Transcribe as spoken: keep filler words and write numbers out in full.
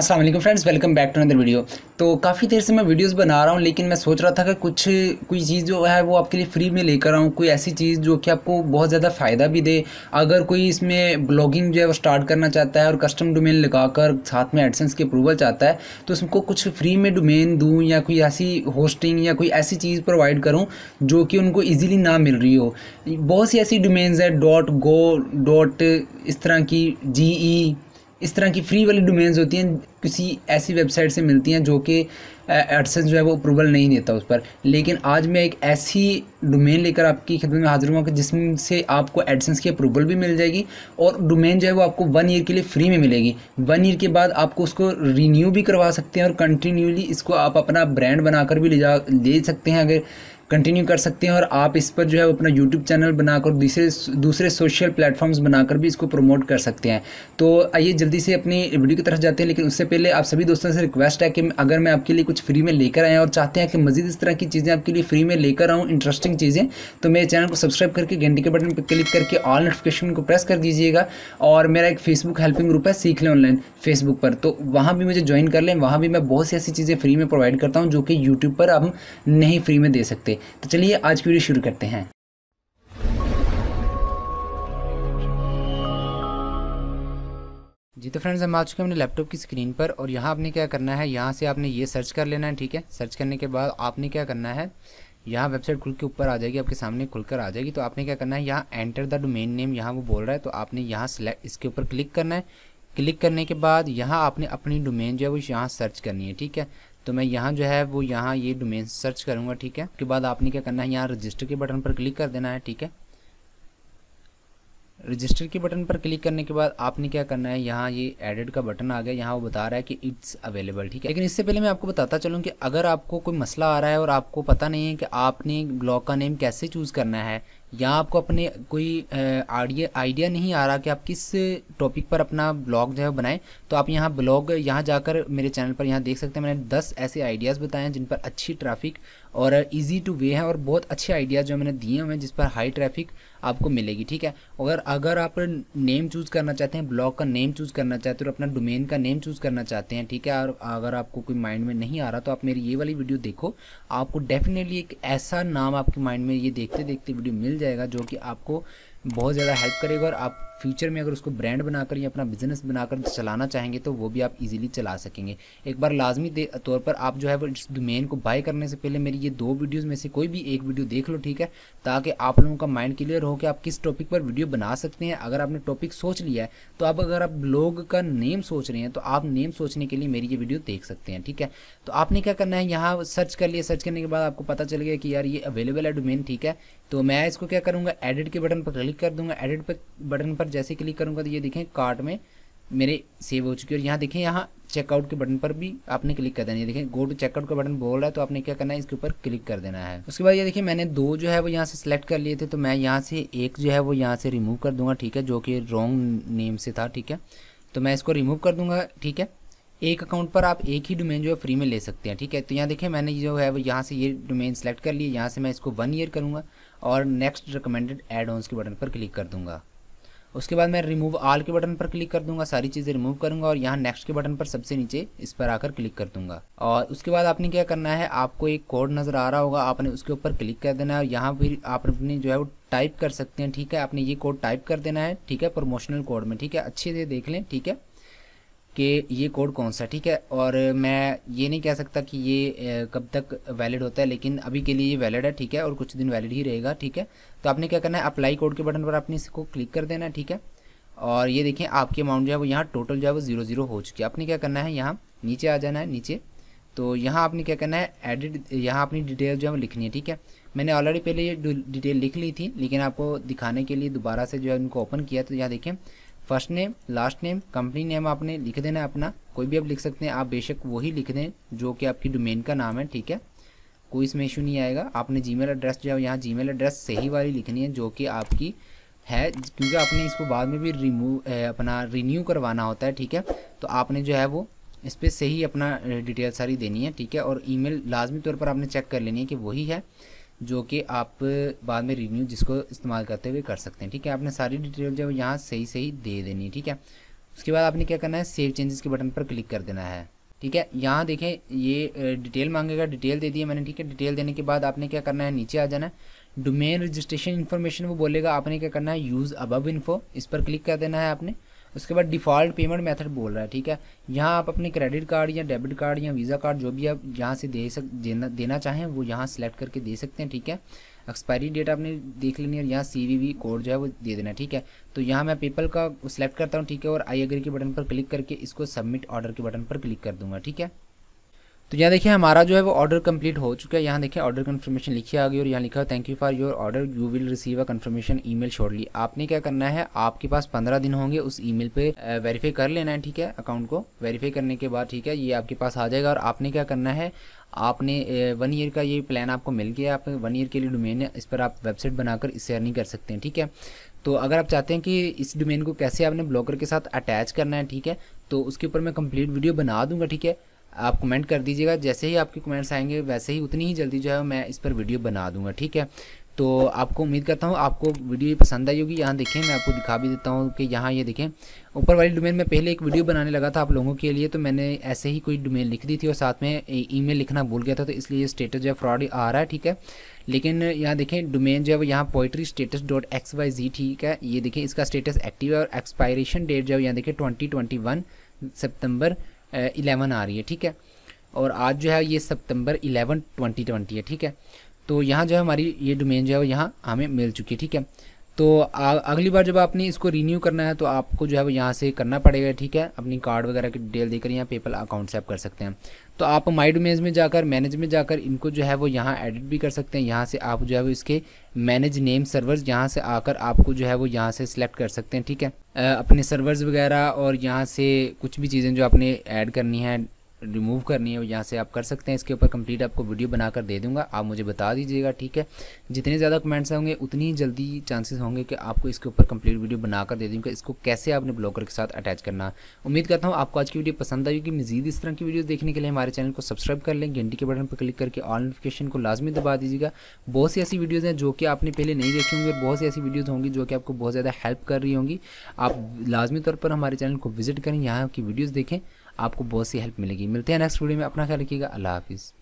अस्सलाम वालेकुम friends, welcome back to another video. तो काफ़ी देर से मैं वीडियोस बना रहा हूँ, लेकिन मैं सोच रहा था कि कुछ कोई चीज़ जो है वो आपके लिए फ्री में लेकर आऊँ, कोई ऐसी चीज़ जो कि आपको बहुत ज़्यादा फ़ायदा भी दे। अगर कोई इसमें ब्लॉगिंग जो है वो स्टार्ट करना चाहता है और कस्टम डोमेन लगाकर साथ में एडसेंस की अप्रूवल चाहता है, तो उसको कुछ फ्री में डोमेन दूँ या कोई ऐसी होस्टिंग या कोई ऐसी चीज़ प्रोवाइड करूँ जो कि उनको ईजिली ना मिल रही हो। बहुत सी ऐसी डोमेन्स है डॉट गो डॉट इस तरह की जी ई इस तरह की फ्री वाली डोमेन्स होती हैं, किसी ऐसी वेबसाइट से मिलती हैं जो कि एडसेंस जो है वो अप्रूवल नहीं देता उस पर। लेकिन आज मैं एक ऐसी डोमेन लेकर आपकी खिदमत में हाजिर हुआ कि जिसमें से आपको एडसेंस की अप्रूवल भी मिल जाएगी और डोमेन जो है वो आपको वन ईयर के लिए फ्री में मिलेगी। वन ईयर के बाद आपको उसको रिन्यू भी करवा सकते हैं और कंटिन्यूली इसको आप अपना ब्रांड बनाकर भी ले जा ले सकते हैं, अगर कंटिन्यू कर सकते हैं। और आप इस पर जो है अपना यूट्यूब चैनल बनाकर दूसरे दूसरे सोशल प्लेटफॉर्म्स बनाकर भी इसको प्रमोट कर सकते हैं। तो आइए जल्दी से अपनी वीडियो की तरफ जाते हैं, लेकिन उससे पहले आप सभी दोस्तों से रिक्वेस्ट है कि अगर मैं आपके लिए कुछ फ्री में लेकर आया और चाहते हैं कि मज़ीद इस तरह की चीज़ें आपके लिए फ्री में लेकर आऊँ, इंटरेस्टिंग चीज़ें, तो मेरे चैनल को सब्सक्राइब करके घंटे के बटन पर क्लिक करके ऑल नोटिफिकेशन को प्रेस कर दीजिएगा। और मेरा एक फेसबुक हेल्पिंग ग्रुप है सीखले ऑनलाइन फेसबुक पर, तो वहाँ भी मुझे ज्वाइन कर लें। वहाँ भी मैं बहुत सी ऐसी चीज़ें फ्री में प्रोवाइड करता हूँ जो कि यूट्यूब पर हम नहीं फ्री में दे सकते। तो चलिए आज की वीडियो शुरू करते हैं। जी तो फ्रेंड्स, हम आ चुके हैं अपने लैपटॉप की स्क्रीन पर और यहाँ आपने क्या करना है, यहाँ से आपने ये सर्च कर लेना है। ठीक है, सर्च करने के बाद आपने क्या करना है, यहाँ वेबसाइट खुल के ऊपर आ जाएगी, आपके सामने खुलकर आ जाएगी। तो आपने क्या करना है, यहाँ एंटर द डोमेन नेम यहाँ वो बोल रहा है, तो आपने यहाँ सिलेक्ट इसके ऊपर क्लिक करना है। क्लिक करने के बाद यहाँ आपने अपनी डोमेन जो है वो यहाँ सर्च करनी है। ठीक है, तो मैं यहाँ जो है वो यहाँ ये डोमेन सर्च करूँगा। ठीक है, उसके बाद आपने क्या करना है, यहाँ रजिस्टर के बटन पर क्लिक कर देना है। ठीक है, रजिस्टर के बटन पर क्लिक करने के बाद आपने क्या करना है, यहाँ ये एडिट का बटन आ गया, यहाँ वो बता रहा है कि इट्स अवेलेबल। ठीक है, लेकिन इससे पहले मैं आपको बताता चलूँ कि अगर आपको कोई मसला आ रहा है और आपको पता नहीं है कि आपने ब्लॉग का नेम कैसे चूज़ करना है या आपको अपने कोई आइडिया आइडिया नहीं आ रहा कि आप किस टॉपिक पर अपना ब्लॉग जो है बनाएं, तो आप यहाँ ब्लॉग यहाँ जाकर मेरे चैनल पर यहाँ देख सकते हैं। मैंने दस ऐसे आइडियाज़ बताए हैं जिन पर अच्छी ट्रैफिक और इजी टू वे है और बहुत अच्छे आइडियाज़ जो मैंने दिए हुए हैं जिस पर हाई ट्रैफिक आपको मिलेगी। ठीक है, अगर अगर आप नेम चूज़ करना चाहते हैं, ब्लॉग का नेम चूज़ करना चाहते हैं और अपना डोमेन का नेम चूज़ करना चाहते हैं, ठीक है, और अगर आपको कोई माइंड में नहीं आ रहा तो आप मेरी ये वाली वीडियो देखो, आपको डेफिनेटली एक ऐसा नाम आपके माइंड में ये देखते देखते वीडियो मिल जाएगा जो कि आपको बहुत ज़्यादा हेल्प करेगा और आप फ्यूचर में अगर उसको ब्रांड बनाकर या अपना बिजनेस बनाकर चलाना चाहेंगे तो वो भी आप इजीली चला सकेंगे। एक बार लाजमी तौर पर आप जो है वो इस डोमेन को बाय करने से पहले मेरी ये दो वीडियोस में से कोई भी एक वीडियो देख लो। ठीक है, ताकि आप लोगों का माइंड क्लियर हो कि आप किस टॉपिक पर वीडियो बना सकते हैं। अगर आपने टॉपिक सोच लिया है तो आप अगर आप ब्लॉग का नेम सोच रहे हैं तो आप नेम सोचने के लिए मेरी ये वीडियो देख सकते हैं। ठीक है, तो आपने क्या करना है, यहाँ सर्च कर लिया। सर्च करने के बाद आपको पता चल गया कि यार ये अवेलेबल है डोमेन। ठीक है, तो मैं इसको क्या करूँगा, एडिट के बटन पर क्लिक कर दूँगा। एडिट पर बटन पर जैसे क्लिक करूँगा तो ये देखें कार्ट में मेरे सेव हो चुकी है। और यहाँ देखें, यहाँ चेकआउट के बटन पर भी आपने क्लिक कर देना है। देखें गो टू चेकआउट का बटन बोल रहा है, तो आपने क्या करना है, इसके ऊपर क्लिक कर देना है। उसके बाद ये देखिए मैंने दो जो है वो यहाँ से सिलेक्ट कर लिए थे, तो मैं यहाँ से एक जो है वो यहाँ से रिमूव कर दूँगा। ठीक है, जो कि रॉन्ग नेम से था। ठीक है, तो मैं इसको रिमूव कर दूँगा। ठीक है, एक अकाउंट पर आप एक ही डोमेन जो है फ्री में ले सकते हैं। ठीक है, तो यहाँ देखिए मैंने जो है वो यहाँ से ये डोमेन सेलेक्ट कर लिए, यहाँ से मैं इसको वन ईयर करूँगा और नेक्स्ट रिकमेंडेड एड ऑन्स के बटन पर क्लिक कर दूँगा। उसके बाद मैं रिमूव आल के बटन पर क्लिक कर दूंगा, सारी चीज़ें रिमूव करूंगा और यहाँ नेक्स्ट के बटन पर सबसे नीचे इस पर आकर क्लिक कर दूंगा। और उसके बाद आपने क्या करना है, आपको एक कोड नज़र आ रहा होगा, आपने उसके ऊपर क्लिक कर देना है और यहाँ फिर आप अपनी जो है वो टाइप कर सकते हैं। ठीक है, आपने ये कोड टाइप कर देना है। ठीक है, प्रमोशनल कोड में। ठीक है, अच्छे से देख लें। ठीक है, कि ये कोड कौन सा। ठीक है, और मैं ये नहीं कह सकता कि ये कब तक वैलिड होता है, लेकिन अभी के लिए ये वैलिड है। ठीक है, और कुछ दिन वैलिड ही रहेगा। ठीक है, तो आपने क्या करना है, अप्लाई कोड के बटन पर आपने इसको क्लिक कर देना है। ठीक है, और ये देखें आपकी अमाउंट जो है वो यहाँ टोटल जो है वो जीरो जीरो हो चुकी है। आपने क्या करना है, यहाँ नीचे आ जाना है। नीचे तो यहाँ आपने क्या करना है, एडिट यहाँ अपनी डिटेल जो है वो लिखनी है। ठीक है, मैंने ऑलरेडी पहले ये डिटेल लिख ली थी, लेकिन आपको दिखाने के लिए दोबारा से जो है उनको ओपन किया। तो यहाँ देखें first name, last name, company name आपने लिख देना है अपना, कोई भी आप लिख सकते हैं। आप बेशक वही लिख दें जो कि आपकी डोमेन का नाम है। ठीक है, कोई इसमें इशू नहीं आएगा। आपने जीमेल एड्रेस जो है यहाँ जीमेल एड्रेस सही वाली लिखनी है जो कि आपकी है, क्योंकि आपने इसको बाद में भी रिमूव अपना रिन्यू करवाना होता है। ठीक है, तो आपने जो है वो इस पर सही अपना डिटेल सारी देनी है। ठीक है, और ईमेल लाजमी तौर पर आपने चेक कर लेनी है कि वही है जो कि आप बाद में रिन्यू जिसको इस्तेमाल करते हुए कर सकते हैं। ठीक है, आपने सारी डिटेल जो है यहाँ सही सही दे देनी है। ठीक है, उसके बाद आपने क्या करना है, सेव चेंजेस के बटन पर क्लिक कर देना है। ठीक है, यहाँ देखें ये डिटेल मांगेगा, डिटेल दे दिए मैंने। ठीक है, डिटेल देने के बाद आपने क्या करना है, नीचे आ जाना है, डोमेन रजिस्ट्रेशन इन्फॉर्मेशन वो बोलेगा, आपने क्या करना है, यूज़ अबव इन्फो, इस पर क्लिक कर देना है आपने। उसके बाद डिफ़ॉल्ट पेमेंट मेथड बोल रहा है। ठीक है, यहाँ आप अपने क्रेडिट कार्ड या डेबिट कार्ड या वीज़ा कार्ड जो भी आप यहाँ से दे सक देना देना चाहें वो यहाँ सेलेक्ट करके दे सकते हैं। ठीक है, एक्सपायरी डेट आपने देख लेनी है और यहाँ सी वी वी कोड जो है वो दे देना। ठीक है, तो यहाँ मैं पेपल का सिलेक्ट करता हूँ। ठीक है, और आई एग्री के बटन पर क्लिक करके इसको सबमिट ऑर्डर के बटन पर क्लिक कर दूंगा। ठीक है, तो यहाँ देखिए हमारा जो है वो ऑर्डर कंप्लीट हो चुका है। यहाँ देखिए ऑर्डर कंफर्मेशन लिखी आ गई और यहाँ लिखा है thank you for your order, you will receive a confirmation email shortly. आपने क्या करना है, आपके पास पंद्रह दिन होंगे उस ईमेल पे वेरीफाई कर लेना है। ठीक है, अकाउंट को वेरीफाई करने के बाद ठीक है ये आपके पास आ जाएगा। और आपने क्या करना है, आपने वन ईयर का ये प्लान आपको मिल गया, आप वन ईयर के लिए डोमेन है, इस पर आप वेबसाइट बनाकर इससे अर्निंग कर सकते हैं। ठीक है, तो अगर आप चाहते हैं कि इस डोमेन को कैसे आपने ब्लॉगर के साथ अटैच करना है, ठीक है, तो उसके ऊपर मैं कंप्लीट वीडियो बना दूंगा। ठीक है, आप कमेंट कर दीजिएगा, जैसे ही आपके कमेंट्स आएंगे वैसे ही उतनी ही जल्दी जो है मैं इस पर वीडियो बना दूंगा। ठीक है, तो आपको उम्मीद करता हूँ आपको वीडियो पसंद आई होगी। यहाँ देखें, मैं आपको दिखा भी देता हूँ कि यहाँ ये देखें ऊपर वाली डोमेन में पहले एक वीडियो बनाने लगा था आप लोगों के लिए, तो मैंने ऐसे ही कोई डोमेन लिख दी थी और साथ में ईमेल लिखना भूल गया था, तो इसलिए स्टेटस जो है फ्रॉड आ रहा है। ठीक है, लेकिन यहाँ देखें डोमेन जो है वो यहाँ poetry status dot X Y Z. ठीक है, ये देखें इसका स्टेटस एक्टिव है और एक्सपायरेशन डेट जो है यहाँ देखें twenty twenty one September eleven आ रही है। ठीक है, और आज जो है ये सितंबर इलेवन ट्वेंटी ट्वेंटी है। ठीक है, तो यहाँ जो है हमारी ये डोमेन जो है यहाँ हमें मिल चुकी है। ठीक है, तो आ, अगली बार जब आपने इसको रिन्यू करना है तो आपको जो है वो यहाँ से करना पड़ेगा। ठीक है, अपनी कार्ड वगैरह की डिटेल देकर यहाँ पेपल अकाउंट से आप कर सकते हैं। तो आप माई डोमेन्स में जाकर मैनेज में जाकर इनको जो है वो यहाँ एडिट भी कर सकते हैं। यहाँ से आप जो है वो इसके मैनेज नेम सर्वर्स यहाँ से आकर आपको जो है वो यहाँ से सिलेक्ट कर सकते हैं। ठीक है, आ, अपने सर्वर्स वगैरह और यहाँ से कुछ भी चीज़ें जो आपने ऐड करनी है रिमूव करनी है वो यहाँ से आप कर सकते हैं। इसके ऊपर कंप्लीट आपको वीडियो बनाकर दे दूंगा, आप मुझे बता दीजिएगा। ठीक है, जितने ज़्यादा कमेंट्स होंगे उतनी ही जल्दी चांसेस होंगे कि आपको इसके ऊपर कंप्लीट वीडियो बनाकर दे दूंगा, इसको कैसे आपने ब्लॉगर के साथ अटैच करना। उम्मीद करता हूँ आपको आज की वीडियो पसंद आई होगी। मज़ीद इस तरह की वीडियो देखने के लिए हमारे चैनल को सब्सक्राइब कर लें, घंटी के बटन पर क्लिक करके ऑल नोटिफिकेशन को लाजमी दबा दीजिएगा। बहुत सी ऐसी वीडियोज़ हैं जो कि आपने पहले नहीं देखी होंगी और बहुत सी ऐसी वीडियोज़ होंगी जो कि आपको बहुत ज़्यादा हेल्प कर रही होंगी। आप लाजमी तौर पर हमारे चैनल को विजिट करें, यहाँ की वीडियोज़ देखें, आपको बहुत सी हेल्प मिलेगी। मिलते हैं नेक्स्ट वीडियो में, अपना ख्याल रखिएगा, अल्लाह हाफिज़।